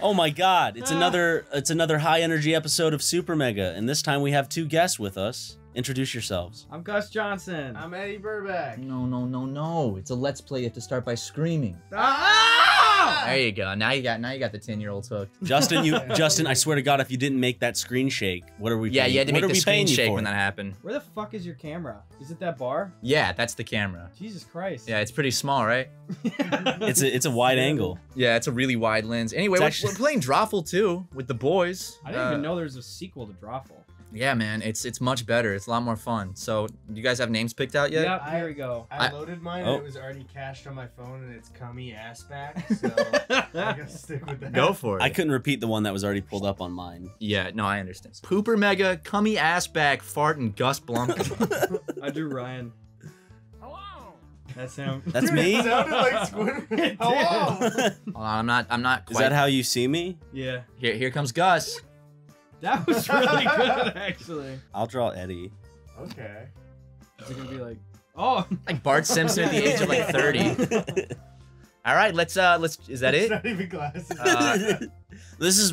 Oh my God, it's another high energy episode of Super Mega, and this time we have two guests with us. Introduce yourselves. I'm Gus Johnson. I'm Eddie Burbank. No. It's a let's play. You have to start by screaming. Ah! There you go. Now you got the 10-year-olds hooked. Justin, Justin, I swear to God, if you didn't make that screen shake, what are we? Yeah, paying? You had to make the screen shake when that happened. Where the fuck is your camera? Is it that bar? Yeah, that's the camera. Jesus Christ. Yeah, it's pretty small, right? It's a wide angle. Yeah, it's a really wide lens. Anyway, we're playing Drawful too with the boys. I didn't even know there was a sequel to Drawful. Yeah, man, it's much better. It's a lot more fun. So, do you guys have names picked out yet? Yeah, here we go. I loaded mine, and it was already cached on my phone, and it's cummy ass back, so I gotta stick with that. Go for it. I couldn't repeat the one that was already pulled up on mine. Yeah, no, I understand. Pooper Mega, cummy ass back, fart, and Gus Blump. I drew Ryan. Hello! That's him. That's me? It sounded like Squidward. Hello! Hold on, I'm not quite... Is that how you see me? Yeah. Here comes Gus. That was really good, actually. I'll draw Eddie. Okay. Is it gonna be like, oh, like Bart Simpson at the age of like 30? All right, let's. Is that it? It's not even glasses. This is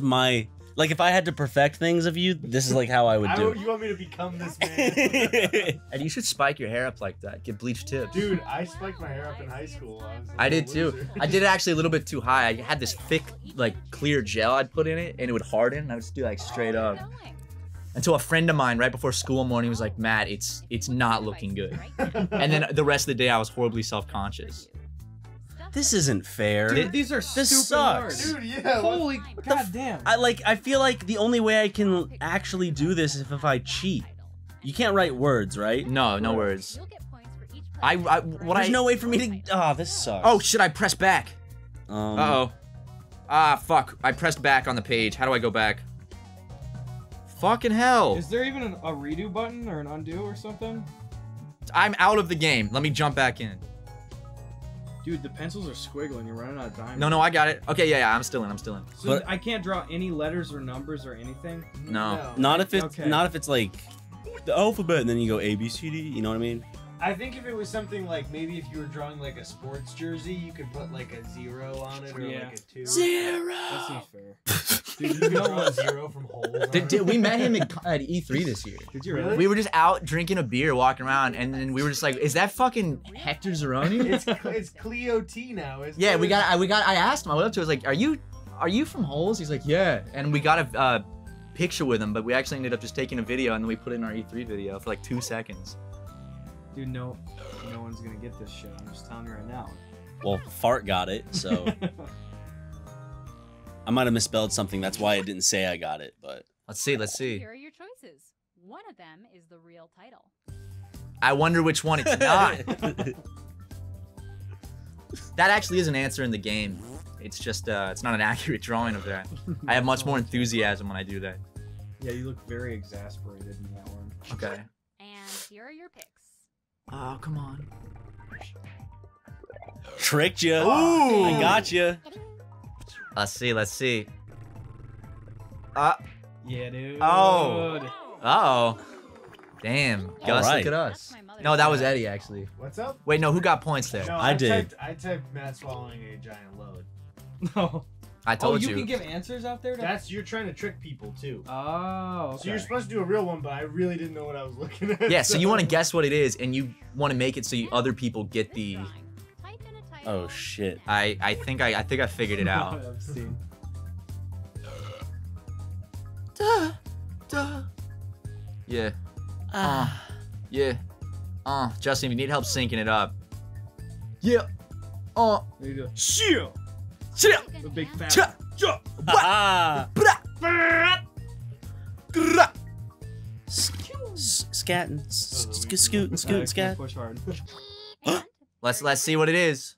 my. Like, if I had to perfect things of you, this is like how I would do it. You want me to become this man? And you should spike your hair up like that. Get bleached tips. Dude, I spiked my hair up in high school. I did too. I did it actually a little bit too high. I had this thick, like, clear gel I'd put in it, and it would harden, and I would just do like straight up. Until a friend of mine right before school one morning was like, Matt, it's not looking good. And then the rest of the day, I was horribly self-conscious. This isn't fair. Dude, these are stupid. This sucks. Dude, yeah. Holy goddamn. I feel like the only way I can actually do this is if I cheat. You can't write words, right? No words. There's no way for me to. Ah, this sucks. Oh shit! I pressed back. Uh oh. Ah fuck! I pressed back on the page. How do I go back? Fucking hell! Is there even a redo button or an undo or something? I'm out of the game. Let me jump back in. Dude, the pencils are squiggling. You're running out of time. No, I got it. Okay, yeah, I'm still in. So but I can't draw any letters or numbers or anything? No. Not if it's like the alphabet and then you go A, B, C, D, you know what I mean? I think if it was something like, maybe if you were drawing like a sports jersey, you could put like a 0 on it or like a 2. 0! That's not fair. Dude, you can draw a 0 from holes. Dude, we met him at E3 this year. Did you really? We were just out drinking a beer, walking around, and then we were just like, "Is that fucking Hector Zeroni?" It's Cleo T now. Yeah, we got. I asked him. I went up to him. I was like, "Are you from Holes?" He's like, "Yeah." And we got a picture with him, but we actually ended up just taking a video, and then we put it in our E3 video for like 2 seconds. Dude, no one's gonna get this shit. I'm just telling you right now. Well, Fart got it, so. I might have misspelled something. That's why I didn't say I got it, but... Let's see. Here are your choices. One of them is the real title. I wonder which one it's not. That actually is an answer in the game. It's just, it's not an accurate drawing of that. I have much more enthusiasm when I do that. Yeah, you look very exasperated in that one. Okay. And here are your picks. Oh, come on. Tricked you. Ooh! I got you. Let's see. Yeah, dude. Uh oh. Damn. Gus, right. Look at us. No, that was Eddie, actually. What's up? Wait, no, who got points there? No, I did. I typed Matt swallowing a giant load. No. I told you. Oh, you can give answers out there? You're trying to trick people, too. Oh, okay. So you're supposed to do a real one, but I really didn't know what I was looking at. Yeah, so you want to guess what it is, and you want to make it so other people get the... Oh shit! I think I figured it out. Yeah. Yeah. Justin, if you need help syncing it up. Yeah. Shit. Shit. A big fat. Ah. Scatting. Scootin' scat. Push hard. Let's see what it is.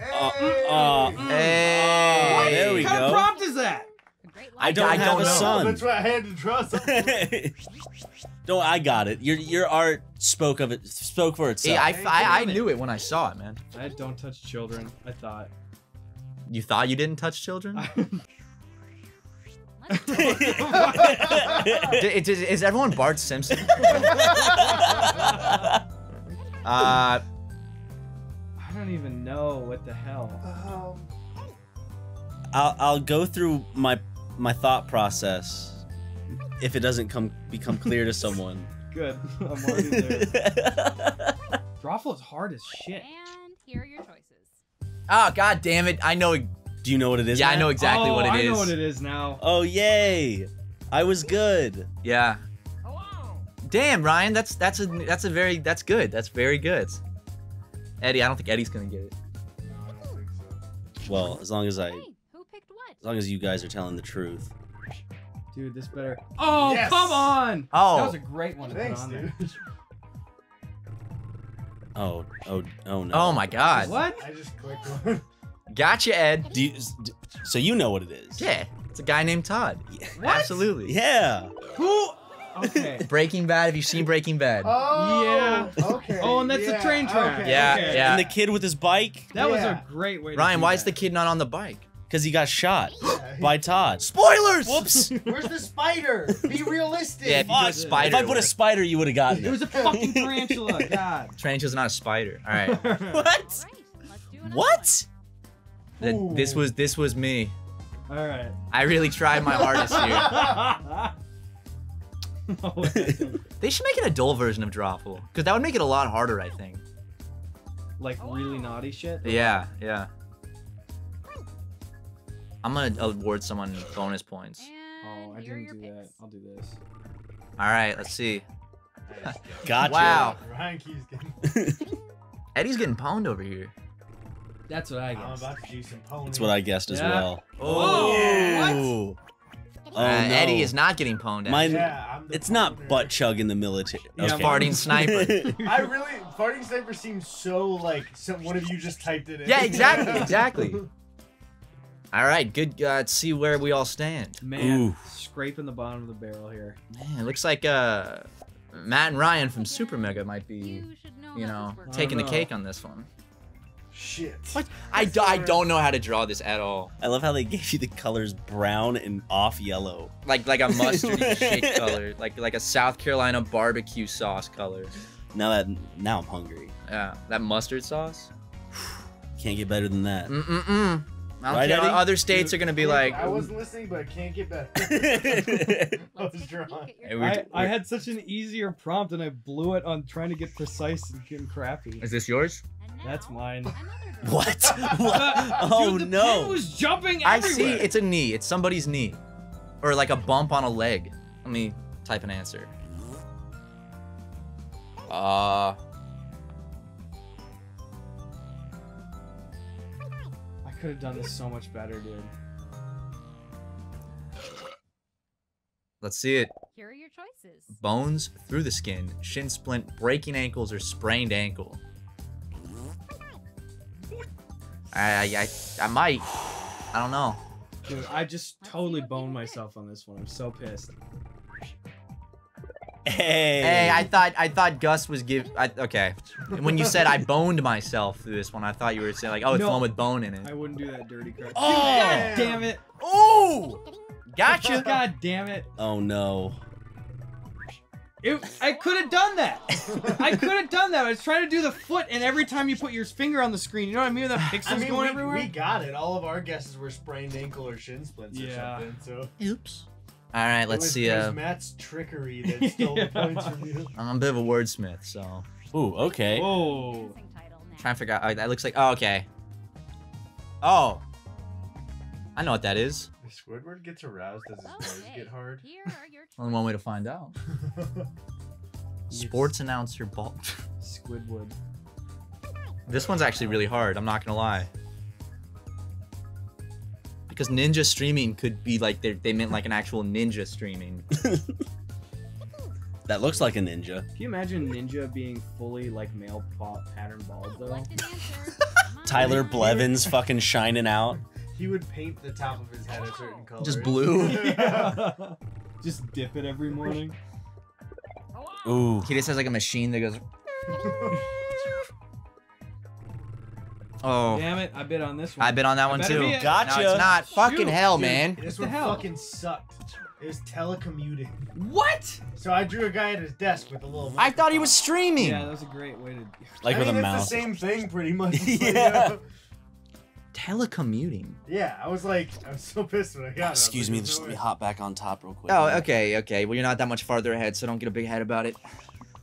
Hey. There we go. What kind of prompt is that? I don't know. Son. That's why I had to draw something. No, I got it. Your art spoke for itself. I knew it when I saw it, man. I don't touch children. I thought. You thought you didn't touch children? Is everyone Bart Simpson? I don't even know what the hell. I'll go through my thought process if it doesn't become clear to someone. Good. I'm already there. Drawful is hard as shit. And here are your choices. Oh, god damn it. I know. Do you know what it is? Yeah, now? I know exactly what it is. I know what it is now. Oh, yay. I was good. Yeah. Hello. Damn, Ryan, that's good. That's very good. Eddie, I don't think Eddie's going to get it. No, I don't think so. Well, as long as I... Hey, who picked what? As long as you guys are telling the truth. Dude, this better... Oh, yes! Come on! Oh. That was a great one. Thanks, to put on dude. Oh, no. Oh, my God. What? I just clicked one. Gotcha, Ed. So you know what it is. Yeah. It's a guy named Todd. Yeah. What? Absolutely. Yeah. Who? Okay. Breaking Bad. Have you seen Breaking Bad? Oh. Yeah. Okay. Oh, and that's the train track. Okay. Yeah. Okay. Yeah. And the kid with his bike. That was a great way to Ryan, why is the kid not on the bike? Because he got shot by Todd. Spoilers! Whoops! Where's the spider? Be realistic. Yeah, if I put a spider, you would have gotten it. It was a fucking tarantula. God. Tarantula's not a spider. All right. What? All right, let's do what? This was me. All right. I really tried my hardest here. No, they should make an adult version of Drawful, because that would make it a lot harder, I think. Like really naughty shit? Yeah, yeah. I'm gonna award someone bonus points. And oh, I didn't do that. I'll do this. All right, let's see. Gotcha. Wow. Ryan keeps getting... Eddie's getting pwned over here. That's what I guessed. I'm about to do some pwning. That's what I guessed as well. Oh, yeah. What? No. Eddie is not getting pwned. It's not butt chug in the military. Yeah, okay. Farting sniper. Farting sniper seems so like one of you just typed it in. Yeah, exactly, exactly. All right, good. Let's see where we all stand. Man, scraping the bottom of the barrel here. Man, it looks like Matt and Ryan from SuperMega might be, you know, taking the cake on this one. Shit. What? I don't know how to draw this at all. I love how they gave you the colors brown and off yellow. Like a mustardy shade color, like a South Carolina barbecue sauce color. Now I'm hungry. Yeah, that mustard sauce. Can't get better than that. Mm-mm-mm. I don't care. Other states are gonna be like. I wasn't listening, but I can't get better. I was drunk. I had such an easier prompt, and I blew it on trying to get precise and getting crappy. Is this yours? That's mine. What? Oh dude, no! Pin was jumping everywhere. I see. It's a knee. It's somebody's knee, or like a bump on a leg. Let me type an answer. I could have done this so much better, dude. Let's see it. Here are your choices. Bones through the skin, shin splint, breaking ankles, or sprained ankle. I might. I don't know. Dude, I just totally boned myself on this one. I'm so pissed. Hey, I thought Gus was okay. When you said I boned myself through this one, I thought you were saying like, oh, it's the one with bone in it. I wouldn't do that dirty crap. Oh, god damn it. Oh, gotcha. God damn it. Oh no. I could have done that. I could have done that. I was trying to do the foot, and every time you put your finger on the screen, you know what I mean? That pixel's going everywhere. We got it. All of our guesses were sprained ankle or shin splints or something. So. Oops. All right, let's see. It was Matt's trickery that stole the points from you. I'm a bit of a wordsmith, so. Ooh, okay. Whoa. Trying to figure out. That looks like. Oh, okay. Oh. I know what that is. If Squidward gets aroused, does his nose get hard? Only one way to find out. Sports announcer ball. Squidward. This one's actually really hard, I'm not gonna lie. Because ninja streaming could be like, they meant like an actual ninja streaming. That looks like a ninja. Can you imagine ninja being fully like male pattern bald though? Tyler Blevins fucking shining out. He would paint the top of his head a certain color. Just blue? Yeah. Just dip it every morning. Ooh. He just has like a machine that goes... Oh. Damn it, I bid on this one. I bid on that one too. Gotcha. No, it's not. Shoot. Fucking hell, dude, man. This one fucking sucked. It was telecommuting. What? So I drew a guy at his desk with a little... I thought he was streaming. Yeah, that was a great way to... Like with a mouse. It's the same thing pretty much. Yeah. Telecommuting. Yeah, I was like, I was so pissed when I got it. Excuse me, just let me hop back on top real quick. Oh, okay, okay. Well, you're not that much farther ahead, so don't get a big head about it.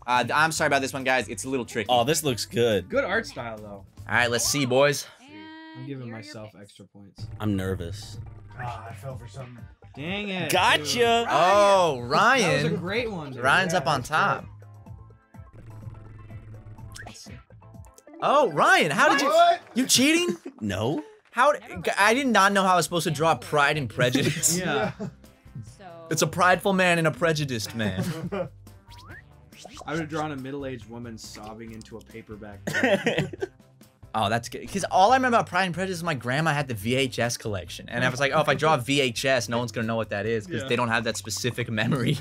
I'm sorry about this one, guys. It's a little tricky. Oh, this looks good. Good art style, though. All right, let's see, boys. I'm giving myself extra points. I'm nervous. Ah, I fell for something. Dang it. Gotcha. Dude. Ryan. Oh, Ryan. That was a great one. Dude. Ryan's up on top. Good. Oh, Ryan, how did you? What? You cheating? No. How? I did not know how I was supposed to draw Pride and Prejudice. Yeah. It's a prideful man and a prejudiced man. I would have drawn a middle-aged woman sobbing into a paperback. Oh, that's good. Because all I remember about Pride and Prejudice is my grandma had the VHS collection. And I was like, oh, if I draw VHS, no one's going to know what that is because they don't have that specific memory.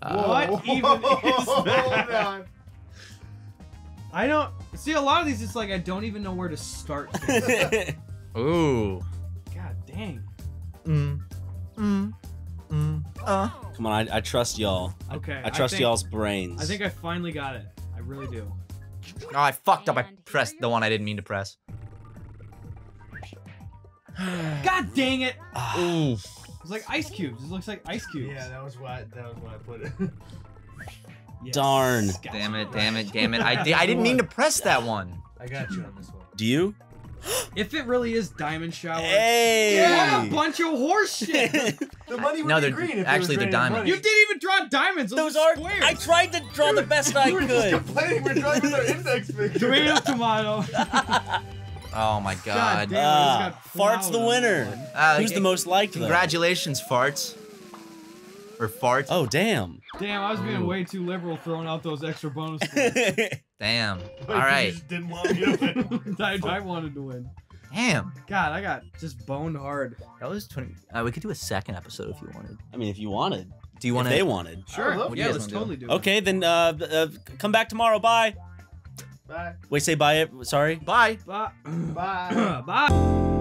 What even is that? I don't... See, a lot of these, it's like I don't even know where to start. Ooh. God dang. Mm. Mm. Mm. Come on, I trust y'all. Okay. I trust y'all's brains. I think I finally got it. I really do. Oh, I fucked up. I pressed the one I didn't mean to press. God dang it! Oof. It's like ice cubes. It looks like ice cubes. Yeah, that was why I put it. Yes. Darn. Damn it, damn it, damn it. I didn't mean to press that one. I got you on this one. Do you? If it really is Diamond Shower. Hey! Yeah, a bunch of horse shit. The money would be green if actually, they're diamonds. Money. You didn't even draw diamonds. Those are squares. I tried to draw the best I could. Just complaining we're drawing with our index finger. Tomato, tomato. Oh my god. God damn, Fart's the winner. Who's the most likely? Congratulations, Farts. Or Farts. Oh, damn. Damn, I was being way too liberal throwing out those extra bonus points. Damn. All right. You just didn't want me to win. I wanted to win. Damn. God, I got just boned hard. That was 20. We could do a second episode if you wanted. I mean, if you wanted. Do you want? They wanted. Sure. Yeah, let's totally do it. Okay, then come back tomorrow. Bye. Bye. Wait, say bye. Sorry. Bye. Bye. Bye. Bye.